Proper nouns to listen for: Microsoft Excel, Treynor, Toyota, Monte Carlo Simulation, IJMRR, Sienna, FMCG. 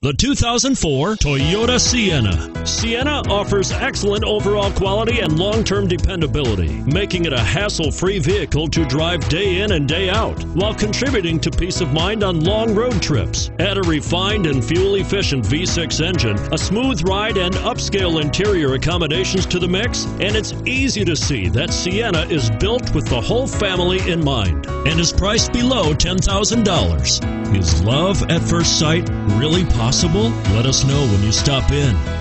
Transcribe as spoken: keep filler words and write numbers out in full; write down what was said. The two thousand four Toyota Sienna. Sienna offers excellent overall quality and long-term dependability, making it a hassle-free vehicle to drive day in and day out, while contributing to peace of mind on long road trips. Add a refined and fuel-efficient V six engine, a smooth ride, and upscale interior accommodations to the mix, and it's easy to see that Sienna is built with the whole family in mind and is priced below ten thousand dollars. Is love at first sight really possible? Let us know when you stop in.